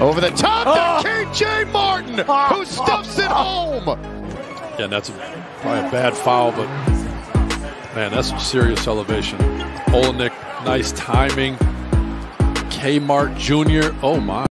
Over the top to Kenyon Martin, who stuffs it home. Yeah, that's probably a bad foul, but man, that's some serious elevation. Olenek, nice timing. Kenyon Martin Jr., oh my.